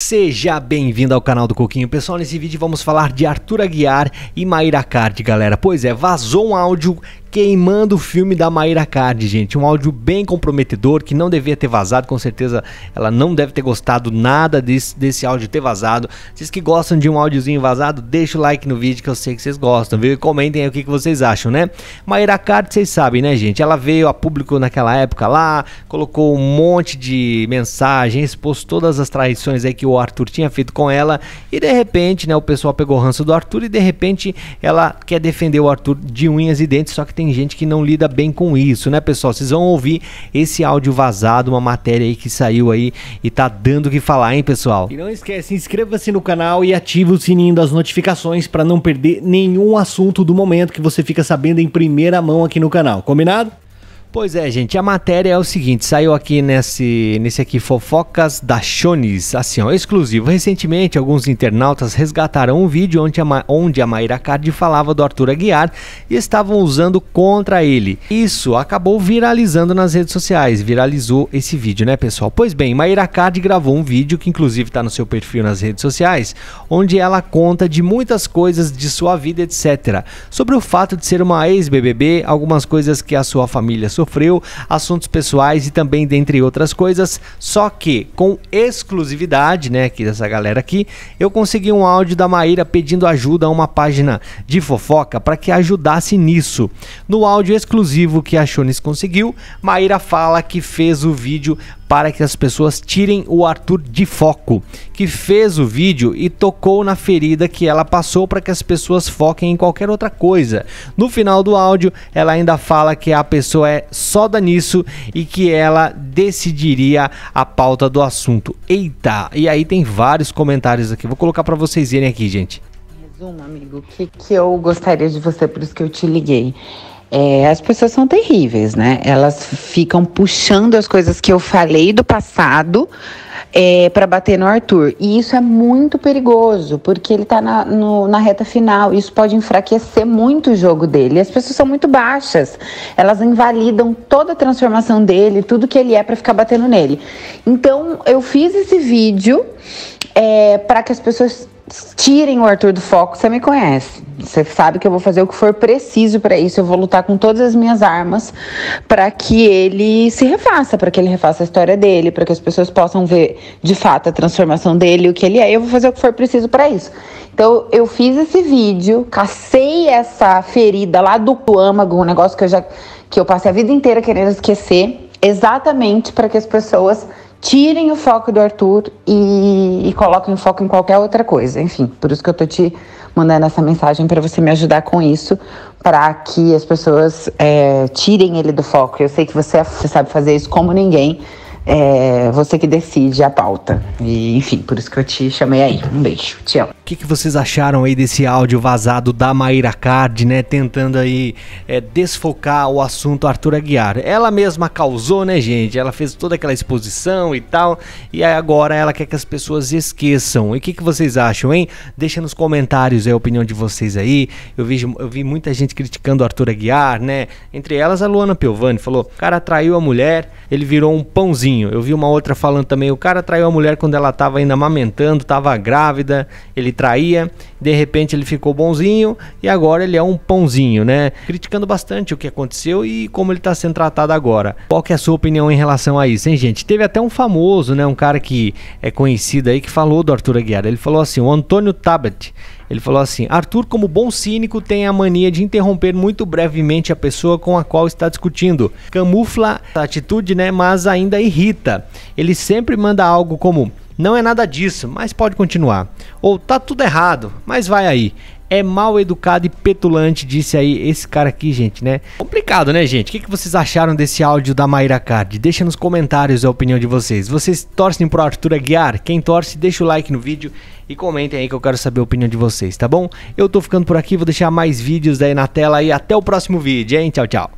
Seja bem-vindo ao canal do Coquinho. Pessoal, nesse vídeo vamos falar de Arthur Aguiar e Maíra Cardi, galera. Pois é, vazou um áudio queimando o filme da Maíra Cardi, gente. Um áudio bem comprometedor, que não devia ter vazado. Com certeza ela não deve ter gostado nada desse áudio ter vazado. Vocês que gostam de um áudiozinho vazado, deixa o like no vídeo, que eu sei que vocês gostam, viu? E comentem aí o que vocês acham, né? Maíra Cardi, vocês sabem, né, gente? Ela veio a público naquela época lá, colocou um monte de mensagens, postou todas as traições aí que o Arthur tinha feito com ela, e de repente, né, o pessoal pegou ranço do Arthur e de repente ela quer defender o Arthur de unhas e dentes. Só que tem gente que não lida bem com isso, né, pessoal? Vocês vão ouvir esse áudio vazado, uma matéria aí que saiu aí e tá dando o que falar, hein, pessoal? E não esquece, inscreva-se no canal e ative o sininho das notificações para não perder nenhum assunto do momento, que você fica sabendo em primeira mão aqui no canal, combinado? Pois é, gente, a matéria é o seguinte, saiu aqui nesse aqui, fofocas da Chones, assim ó, exclusivo. Recentemente, alguns internautas resgataram um vídeo onde a Maíra Cardi falava do Arthur Aguiar e estavam usando contra ele. Isso acabou viralizando nas redes sociais, viralizou esse vídeo, né, pessoal? Pois bem, Maíra Cardi gravou um vídeo, que inclusive está no seu perfil nas redes sociais, onde ela conta de muitas coisas de sua vida, etc. Sobre o fato de ser uma ex-BBB, algumas coisas que a sua família sofreu, assuntos pessoais e também dentre outras coisas. Só que com exclusividade, né, aqui dessa galera aqui, eu consegui um áudio da Maíra pedindo ajuda a uma página de fofoca para que ajudasse nisso. No áudio exclusivo que a Chones conseguiu, Maíra fala que fez o vídeo para que as pessoas tirem o Arthur de foco, que fez o vídeo e tocou na ferida que ela passou para que as pessoas foquem em qualquer outra coisa. No final do áudio, ela ainda fala que a pessoa é soda nisso e que ela decidiria a pauta do assunto. Eita! E aí tem vários comentários aqui, vou colocar para vocês verem aqui, gente. Resumo, amigo, o que eu gostaria de você, por isso que eu te liguei. As pessoas são terríveis, né? Elas ficam puxando as coisas que eu falei do passado para bater no Arthur. E isso é muito perigoso, porque ele tá na reta final. Isso pode enfraquecer muito o jogo dele. E as pessoas são muito baixas. Elas invalidam toda a transformação dele, tudo que ele é, para ficar batendo nele. Então, eu fiz esse vídeo para que as pessoas tirem o Arthur do foco. Você me conhece, você sabe que eu vou fazer o que for preciso para isso. Eu vou lutar com todas as minhas armas para que ele se refaça, para que ele refaça a história dele, para que as pessoas possam ver de fato a transformação dele, o que ele é. Eu vou fazer o que for preciso para isso. Então eu fiz esse vídeo, cacei essa ferida lá do âmago, um negócio que eu passei a vida inteira querendo esquecer, exatamente para que as pessoas tirem o foco do Arthur e coloquem o foco em qualquer outra coisa. Enfim, por isso que eu tô te mandando essa mensagem, para você me ajudar com isso, para que as pessoas tirem ele do foco. Eu sei que você sabe fazer isso como ninguém. Você que decide a pauta. E, enfim, por isso que eu te chamei aí. Um beijo, tchau. O que vocês acharam aí desse áudio vazado da Maíra Cardi, né? Tentando aí desfocar o assunto Arthur Aguiar. Ela mesma causou, né, gente? Ela fez toda aquela exposição e tal. E aí agora ela quer que as pessoas esqueçam. E o que vocês acham, hein? Deixa nos comentários a opinião de vocês aí. Eu vi muita gente criticando o Arthur Aguiar, né? Entre elas a Luana Piovani falou: o cara traiu a mulher, ele virou um pãozinho. Eu vi uma outra falando também: o cara traiu a mulher quando ela tava ainda amamentando, tava grávida, ele traía, de repente ele ficou bonzinho e agora ele é um pãozinho, né? Criticando bastante o que aconteceu e como ele tá sendo tratado agora. Qual que é a sua opinião em relação a isso, hein, gente? Teve até um famoso, né, um cara que é conhecido aí, que falou do Arthur Aguiar. Ele falou assim, o Antônio Tabet, ele falou assim: Arthur, como bom cínico, tem a mania de interromper muito brevemente a pessoa com a qual está discutindo. Camufla a atitude, né, mas ainda irrita. Ele sempre manda algo como: não é nada disso, mas pode continuar. Ou tá tudo errado, mas vai aí. É mal educado e petulante, disse aí esse cara aqui, gente, né? Complicado, né, gente? O que vocês acharam desse áudio da Maíra Cardi? Deixa nos comentários a opinião de vocês. Vocês torcem pro Arthur Aguiar? Quem torce, deixa o like no vídeo e comentem aí, que eu quero saber a opinião de vocês, tá bom? Eu tô ficando por aqui, vou deixar mais vídeos aí na tela e até o próximo vídeo, hein? Tchau, tchau.